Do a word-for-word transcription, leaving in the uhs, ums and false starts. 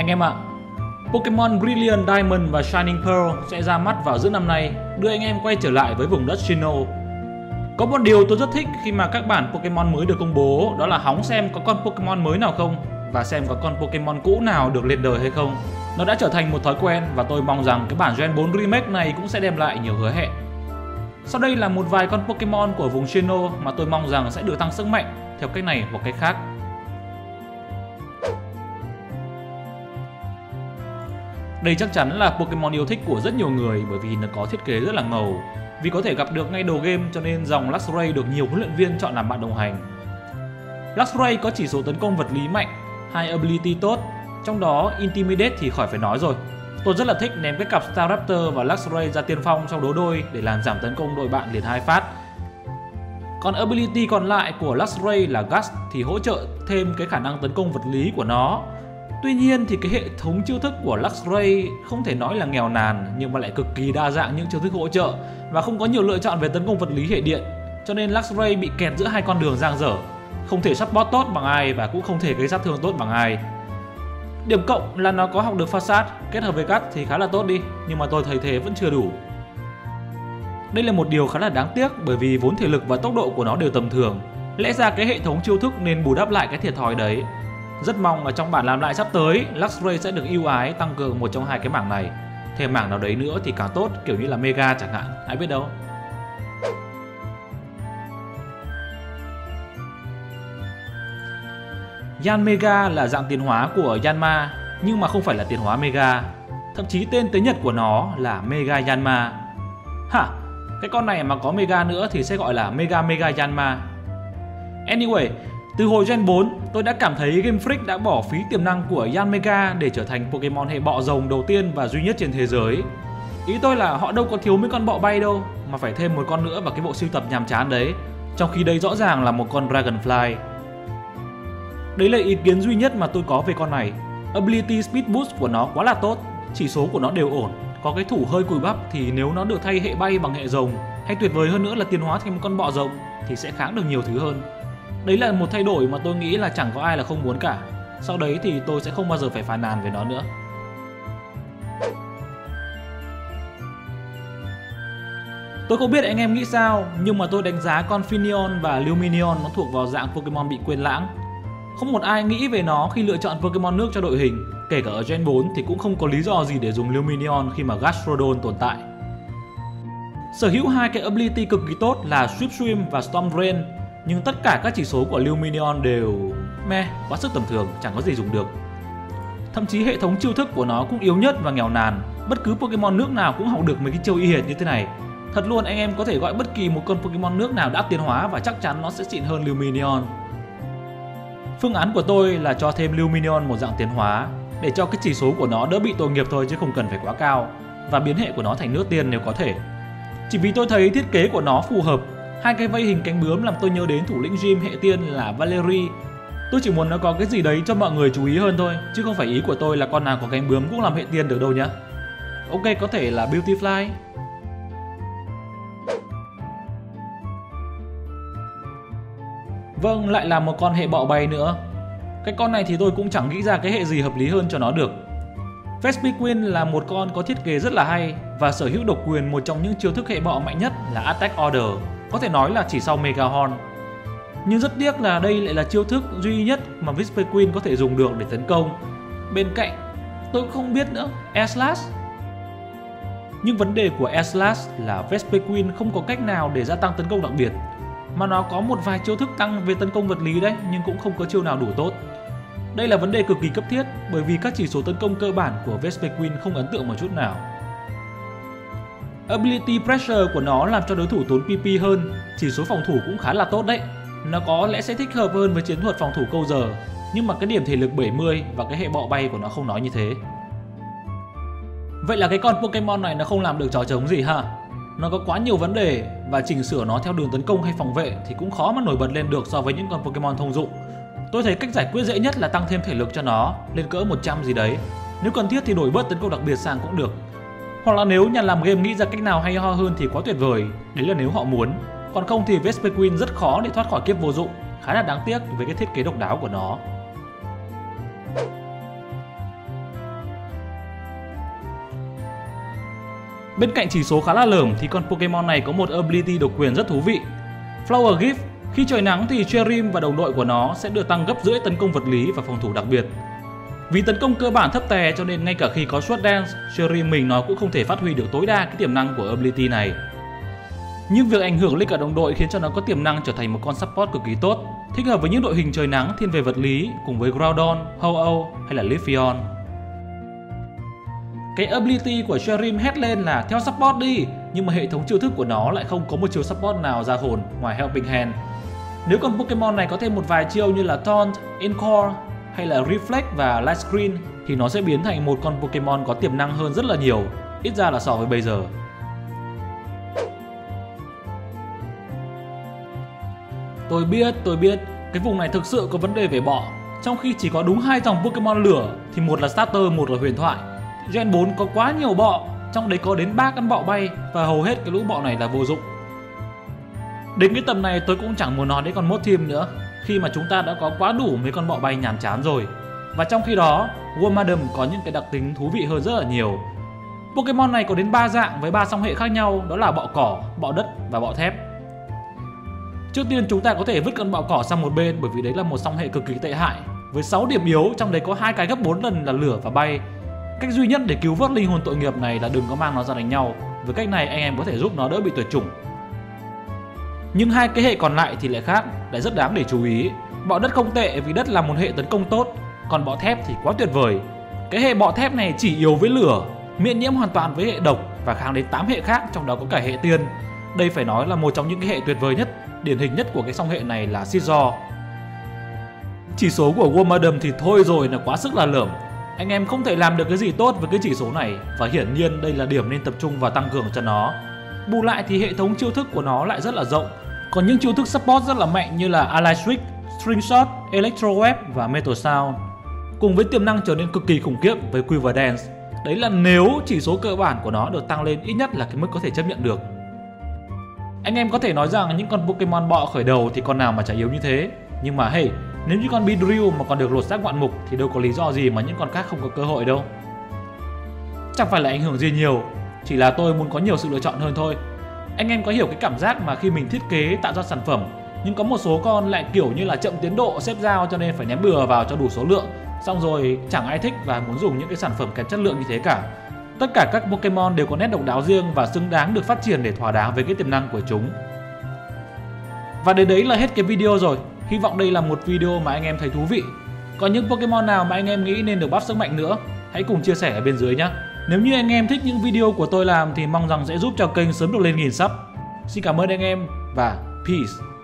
Anh em ạ, à, Pokemon Brilliant Diamond và Shining Pearl sẽ ra mắt vào giữa năm nay, đưa anh em quay trở lại với vùng đất Sinnoh. Có một điều tôi rất thích khi mà các bản Pokemon mới được công bố, đó là hóng xem có con Pokemon mới nào không và xem có con Pokemon cũ nào được lên đời hay không. Nó đã trở thành một thói quen và tôi mong rằng cái bản Gen bốn Remake này cũng sẽ đem lại nhiều hứa hẹn. Sau đây là một vài con Pokemon của vùng Sinnoh mà tôi mong rằng sẽ được tăng sức mạnh theo cách này hoặc cách khác. Đây chắc chắn là Pokemon yêu thích của rất nhiều người bởi vì nó có thiết kế rất là ngầu. Vì có thể gặp được ngay đầu game cho nên dòng Luxray được nhiều huấn luyện viên chọn làm bạn đồng hành. Luxray có chỉ số tấn công vật lý mạnh, hai ability tốt, trong đó Intimidate thì khỏi phải nói rồi. Tôi rất là thích ném cái cặp Staraptor và Luxray ra tiên phong trong đấu đôi để làm giảm tấn công đội bạn liền hai phát. Còn ability còn lại của Luxray là Gust thì hỗ trợ thêm cái khả năng tấn công vật lý của nó. Tuy nhiên thì cái hệ thống chiêu thức của Luxray không thể nói là nghèo nàn nhưng mà lại cực kỳ đa dạng những chiêu thức hỗ trợ và không có nhiều lựa chọn về tấn công vật lý hệ điện, cho nên Luxray bị kẹt giữa hai con đường dang dở, không thể support tốt bằng ai và cũng không thể gây sát thương tốt bằng ai. Điểm cộng là nó có học được Facade kết hợp với Gust thì khá là tốt đi, nhưng mà tôi thấy thế vẫn chưa đủ. Đây là một điều khá là đáng tiếc bởi vì vốn thể lực và tốc độ của nó đều tầm thường, lẽ ra cái hệ thống chiêu thức nên bù đắp lại cái thiệt thòi đấy. Rất mong là trong bản làm lại sắp tới, Luxray sẽ được ưu ái tăng cường một trong hai cái mảng này. Thêm mảng nào đấy nữa thì càng tốt, kiểu như là Mega chẳng hạn, ai biết đâu. Yanmega là dạng tiến hóa của Yanma, nhưng mà không phải là tiến hóa Mega. Thậm chí tên tiếng Nhật của nó là Mega Yanma. Hả, cái con này mà có Mega nữa thì sẽ gọi là Mega Mega Yanma. Anyway, từ hồi Gen bốn, tôi đã cảm thấy Game Freak đã bỏ phí tiềm năng của Yanmega để trở thành Pokemon hệ bọ rồng đầu tiên và duy nhất trên thế giới. Ý tôi là họ đâu có thiếu mấy con bọ bay đâu, mà phải thêm một con nữa vào cái bộ sưu tập nhàm chán đấy, trong khi đây rõ ràng là một con Dragonfly. Đấy là ý kiến duy nhất mà tôi có về con này. Ability Speed Boost của nó quá là tốt, chỉ số của nó đều ổn, có cái thủ hơi cùi bắp thì nếu nó được thay hệ bay bằng hệ rồng, hay tuyệt vời hơn nữa là tiến hóa thành một con bọ rồng thì sẽ kháng được nhiều thứ hơn. Đấy là một thay đổi mà tôi nghĩ là chẳng có ai là không muốn cả. Sau đấy thì tôi sẽ không bao giờ phải phàn nàn về nó nữa. Tôi không biết anh em nghĩ sao, nhưng mà tôi đánh giá con Finneon và Lumineon nó thuộc vào dạng Pokemon bị quên lãng. Không một ai nghĩ về nó khi lựa chọn Pokemon nước cho đội hình. Kể cả ở Gen bốn thì cũng không có lý do gì để dùng Lumineon khi mà Gastrodone tồn tại. Sở hữu hai cái ability cực kỳ tốt là Swift Swim và Storm Drain. Nhưng tất cả các chỉ số của Lumineon đều meh, quá sức tầm thường, chẳng có gì dùng được. Thậm chí hệ thống chiêu thức của nó cũng yếu nhất và nghèo nàn. Bất cứ Pokemon nước nào cũng học được mấy cái chiêu y hệt như thế này. Thật luôn, anh em có thể gọi bất kỳ một con Pokemon nước nào đã tiến hóa và chắc chắn nó sẽ xịn hơn Lumineon. Phương án của tôi là cho thêm Lumineon một dạng tiến hóa, để cho cái chỉ số của nó đỡ bị tội nghiệp thôi chứ không cần phải quá cao, và biến hệ của nó thành nước tiên nếu có thể. Chỉ vì tôi thấy thiết kế của nó phù hợp. Hai cái vây hình cánh bướm làm tôi nhớ đến thủ lĩnh gym hệ tiên là Valerie. Tôi chỉ muốn nó có cái gì đấy cho mọi người chú ý hơn thôi, chứ không phải ý của tôi là con nào có cánh bướm cũng làm hệ tiên được đâu nhá. Ok, có thể là Beautyfly. Vâng, lại là một con hệ bọ bay nữa. Cái con này thì tôi cũng chẳng nghĩ ra cái hệ gì hợp lý hơn cho nó được. Vespiquen là một con có thiết kế rất là hay và sở hữu độc quyền một trong những chiêu thức hệ bọ mạnh nhất là Attack Order, có thể nói là chỉ sau Megahorn. Nhưng rất tiếc là đây lại là chiêu thức duy nhất mà Vespiquen có thể dùng được để tấn công. Bên cạnh, tôi cũng không biết nữa, Air Slash. Nhưng vấn đề của Air Slash là Vespiquen không có cách nào để gia tăng tấn công đặc biệt, mà nó có một vài chiêu thức tăng về tấn công vật lý đấy, nhưng cũng không có chiêu nào đủ tốt. Đây là vấn đề cực kỳ cấp thiết bởi vì các chỉ số tấn công cơ bản của Vespiquen không ấn tượng một chút nào. Ability Pressure của nó làm cho đối thủ tốn pê pê hơn, chỉ số phòng thủ cũng khá là tốt đấy. Nó có lẽ sẽ thích hợp hơn với chiến thuật phòng thủ câu giờ, nhưng mà cái điểm thể lực bảy mươi và cái hệ bọ bay của nó không nói như thế. Vậy là cái con Pokemon này nó không làm được trò trống gì ha? Nó có quá nhiều vấn đề và chỉnh sửa nó theo đường tấn công hay phòng vệ thì cũng khó mà nổi bật lên được so với những con Pokemon thông dụng. Tôi thấy cách giải quyết dễ nhất là tăng thêm thể lực cho nó, lên cỡ một trăm gì đấy. Nếu cần thiết thì đổi bớt tấn công đặc biệt sang cũng được. Hoặc là nếu nhà làm game nghĩ ra cách nào hay ho hơn thì quá tuyệt vời, đấy là nếu họ muốn. Còn không thì Vespiquen rất khó để thoát khỏi kiếp vô dụng, khá là đáng tiếc với cái thiết kế độc đáo của nó. Bên cạnh chỉ số khá là lởm thì con Pokemon này có một ability độc quyền rất thú vị. Flower Gift, khi trời nắng thì Cherrim và đồng đội của nó sẽ được tăng gấp rưỡi tấn công vật lý và phòng thủ đặc biệt. Vì tấn công cơ bản thấp tè cho nên ngay cả khi có Sword Dance, Cherrim mình nó cũng không thể phát huy được tối đa cái tiềm năng của ability này. Nhưng việc ảnh hưởng lên cả đồng đội khiến cho nó có tiềm năng trở thành một con support cực kỳ tốt, thích hợp với những đội hình trời nắng thiên về vật lý cùng với Groudon, Ho-Oh hay là Leafeon. Cái ability của Cherrim hét lên là theo support đi, nhưng mà hệ thống chiêu thức của nó lại không có một chiêu support nào ra hồn ngoài Helping Hand. Nếu con Pokemon này có thêm một vài chiêu như là Taunt, Encore hay là Reflect và Light Screen thì nó sẽ biến thành một con Pokemon có tiềm năng hơn rất là nhiều, ít ra là so với bây giờ. Tôi biết, tôi biết, cái vùng này thực sự có vấn đề về bọ. Trong khi chỉ có đúng hai dòng Pokemon lửa thì một là Starter, một là huyền thoại. Gen bốn có quá nhiều bọ, trong đấy có đến ba con bọ bay và hầu hết cái lũ bọ này là vô dụng. Đến cái tầm này tôi cũng chẳng muốn nói đến con Mod Team nữa, khi mà chúng ta đã có quá đủ mấy con bọ bay nhàm chán rồi. Và trong khi đó, Wormadam có những cái đặc tính thú vị hơn rất là nhiều. Pokemon này có đến ba dạng với ba song hệ khác nhau, đó là bọ cỏ, bọ đất và bọ thép. Trước tiên chúng ta có thể vứt con bọ cỏ sang một bên bởi vì đấy là một song hệ cực kỳ tệ hại với sáu điểm yếu, trong đấy có hai cái gấp bốn lần là lửa và bay. Cách duy nhất để cứu vớt linh hồn tội nghiệp này là đừng có mang nó ra đánh nhau, với cách này anh em có thể giúp nó đỡ bị tuyệt chủng. Nhưng hai cái hệ còn lại thì lại khác, lại rất đáng để chú ý. Bọ đất không tệ vì đất là một hệ tấn công tốt, còn bọ thép thì quá tuyệt vời. Cái hệ bọ thép này chỉ yếu với lửa, miễn nhiễm hoàn toàn với hệ độc và kháng đến tám hệ khác, trong đó có cả hệ tiên. Đây phải nói là một trong những cái hệ tuyệt vời nhất, điển hình nhất của cái song hệ này là Scizor. Chỉ số của Wormadam thì thôi rồi, là quá sức là lởm. Anh em không thể làm được cái gì tốt với cái chỉ số này và hiển nhiên đây là điểm nên tập trung vào tăng cường cho nó. Bù lại thì hệ thống chiêu thức của nó lại rất là rộng, còn những chiêu thức support rất là mạnh như là Ally Switch, String Shot, Electro Web và Metal Sound, cùng với tiềm năng trở nên cực kỳ khủng khiếp với Quiver Dance. Đấy là nếu chỉ số cơ bản của nó được tăng lên ít nhất là cái mức có thể chấp nhận được. Anh em có thể nói rằng những con Pokemon bọ khởi đầu thì con nào mà chả yếu như thế, nhưng mà hey, nếu như con Beedrill mà còn được lột xác ngoạn mục thì đâu có lý do gì mà những con khác không có cơ hội đâu. Chẳng phải là ảnh hưởng gì nhiều, chỉ là tôi muốn có nhiều sự lựa chọn hơn thôi. Anh em có hiểu cái cảm giác mà khi mình thiết kế tạo ra sản phẩm nhưng có một số con lại kiểu như là chậm tiến độ xếp giao cho nên phải ném bừa vào cho đủ số lượng, xong rồi chẳng ai thích và muốn dùng những cái sản phẩm kém chất lượng như thế cả. Tất cả các Pokemon đều có nét độc đáo riêng và xứng đáng được phát triển để thỏa đáng với cái tiềm năng của chúng. Và đến đấy là hết cái video rồi. Hy vọng đây là một video mà anh em thấy thú vị. Còn những Pokemon nào mà anh em nghĩ nên được buff sức mạnh nữa, hãy cùng chia sẻ ở bên dưới nhé. Nếu như anh em thích những video của tôi làm thì mong rằng sẽ giúp cho kênh sớm được lên nghìn sub. Xin cảm ơn anh em và peace.